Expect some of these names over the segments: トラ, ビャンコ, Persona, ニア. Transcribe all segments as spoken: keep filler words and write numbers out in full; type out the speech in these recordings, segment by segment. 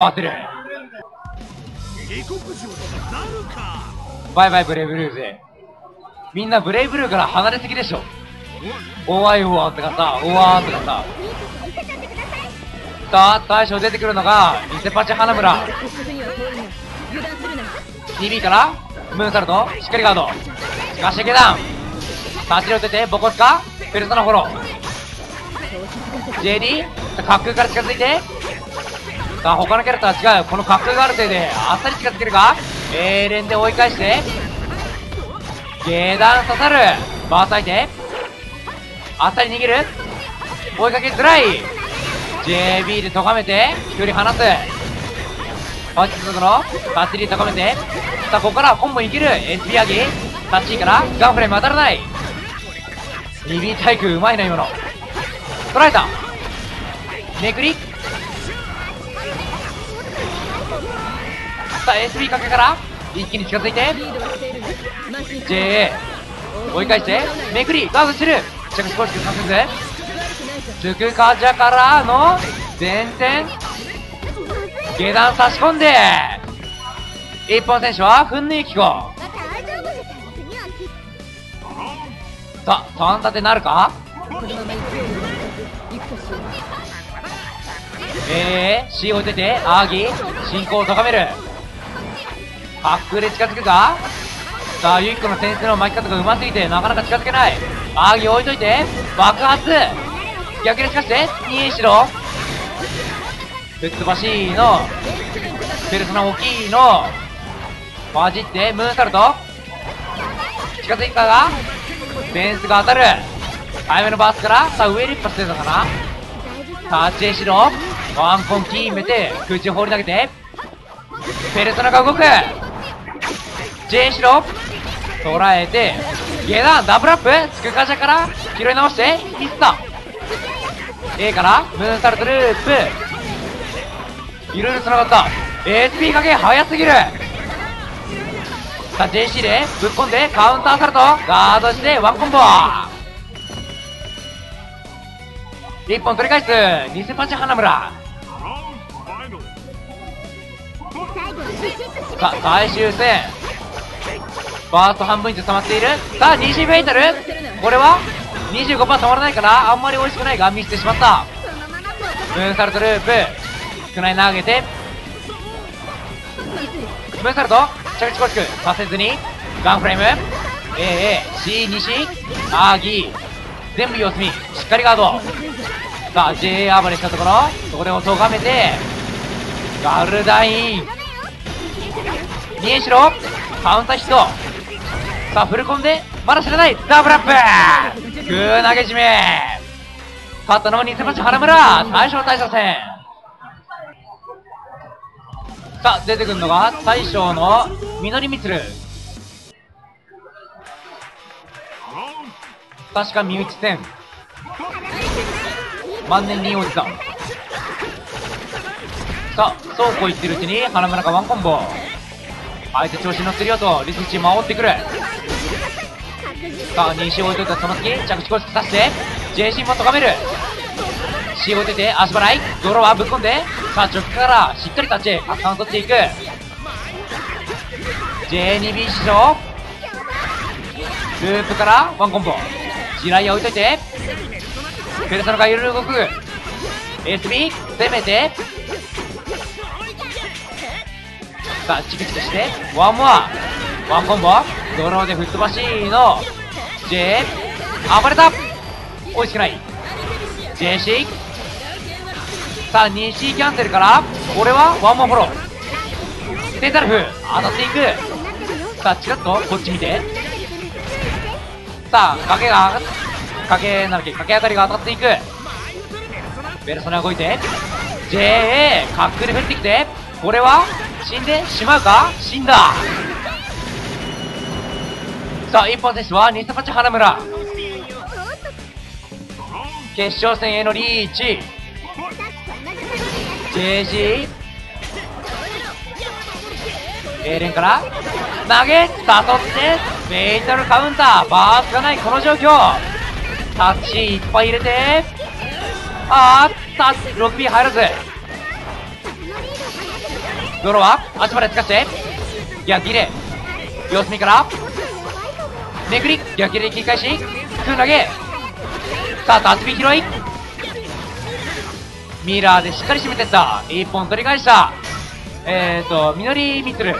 回ってる。バイバイブレイブルーぜ。みんなブレイブルーから離れすぎでしょ。おわいおわとかさ、おわとかさ。さあ、大将出てくるのが、偽パチ花村。ティービー から、ムーンサルト、しっかりガード。ガシャケダウン。立ち寄ってて、ボコスカ、ペルソナフォロー。ジェーディー、滑空から近づいて。さあ、他のキャラクターは違う。この滑空があるせいで、あっさり近づけるか。エーレンで追い返して。下段刺さる。バーサイて。あっさり逃げる。追いかけづらい。ジェービー でとがめて、距離離す。パンチ続くのバッテリー高めて。さあ、ここからコンボいける。エスビー 上げ。タッチいいから。ガンフレーム当たらない。ビービー 対空うまいな、今の。捉えた。めくり。さあ、エスビー かけから。一気に近づいて。ジェーエー。追い返して。めくり。ガードしてる。着地公式させるぜ。つくかじゃからの前転。下段差し込んで。一本選手はふんぬいきこ。さあ、ターン立てなるか。ええー、C を出てアーギー進行を高める。パックで近づくか。さあ、ユキコの先生の巻き方がうますぎてなかなか近づけない。アーギー置いといて爆発。逆にしかしてにしろぶっ飛ばしいのペルソナ大きいの混じってムーンサルト近づいたがフェンスが当たる。早めのバースからさあ上立派してたかな。立ち絵しろワンコン決めて口を放り投げてペルソナが動く。 ジェー しろ捉えて下段ダブルアップつくかじゃから拾い直していった A からムーンサルトループいろいろ繋がった。 エスピー かけ早すぎる。さあ ジェーシー でぶっ込んでカウンターされとガードしてワンコンボいっぽん取り返す。偽パチ花村。さあ最終戦バースト半分以上溜まっている。さあにじゅうメートルこれは にじゅうごパーセント 溜まらないからあんまり美味しくないが見せてしまった。ムーンサルトループ少ない投げてムーンサルト着地コシクさせずにガンフレーム エーエーシー 西アーギー全部様子見しっかりガード。さあ ジェーエー アバレしたところそこで音をがめてガルダインに円しろカウンターヒット。さあフルコンでまだ知らないダブルアップグー投げ締め勝ったのは偽パチ花村最初の大将戦。さあ、出てくるのが、大将の、みのりみつる。確か身内戦。万年におじさん。さあ、そうこう言ってるうちに、花村がワンコンボ。相手調子に乗ってるよと、リスチーム煽ってくる。さあ、にシー 置いといたその隙、着地公式さして、ジェーシー も咎める。C 置いてて、足払い。ドローはぶっ込んで、さあ、ジョッキからしっかり立ち、アカウントっていく。ジェーツービー 師匠。ループからワンコンボ。地雷を置いといて。ペルソナがいろいろ動く。エスビー、攻めて。さあ、チクチクして、ワンモア。ワンコンボ。ドローで吹っ飛ばしの。J、暴れた。おいしくない。ジェーシー。さあ、にシー キャンセルから、これはワンモンフォロー。テンタルフ、当たっていく。さあ、チラッと、こっち見て。さあ、掛けが、掛け、なんだっけ、掛け当たりが当たっていく。ペルソナ動いて。ジェーエー、滑空で降ってきて。これは、死んでしまうか死んだ。さあ、一本選手は、ニセパチ花村。決勝戦へのリーチ。ジェーシー エーレンから投げ誘ってメイトルカウンターバースがないこの状況タッチいっぱい入れてあーっタッチ ろくビー 入らずドロは足までつかしてヤギレ様子見からめくりヤギレに切り返しくん投げさあ辰巳拾いミラーでしっかり締めてった一本取り返したえーとみのりみつる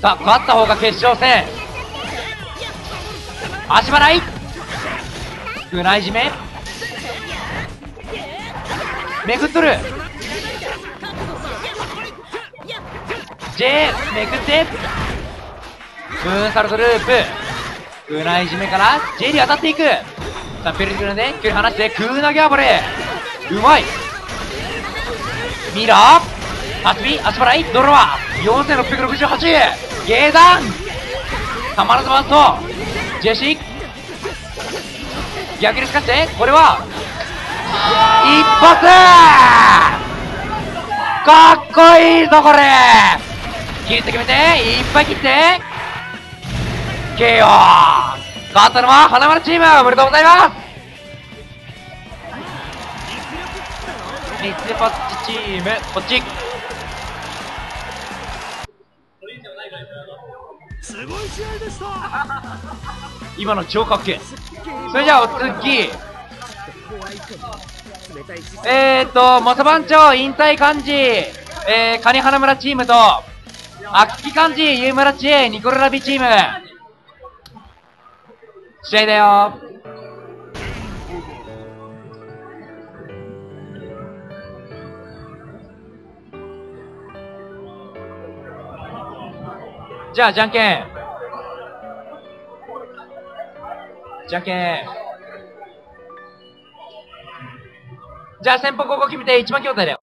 さあ勝った方が決勝戦足払いくないじめめくっとる J めくってムーンサルトループうないじめから J に当たっていくさあペルティルで距離離して空投げ暴れうまいミラー足首足払いドロワよんせんろっぴゃくろくじゅうはち下段たまらずバントジェシー逆にしかしてこれは一発かっこいいぞこれ切って決めていっぱい切って ケーオー 勝ったのは花丸チームおめでとうございますミツパッチチームこっちすごい試合でした今の超かっけえそれじゃあお次えーと、マサ番長引退漢字、えー、カニ花村チームと、秋木漢字、ユームラチエ、ニコルラビチーム、試合だよ。じゃあ、じゃんけん。じゃんけん。じゃあ先方ここ決めて一番兄弟だよ。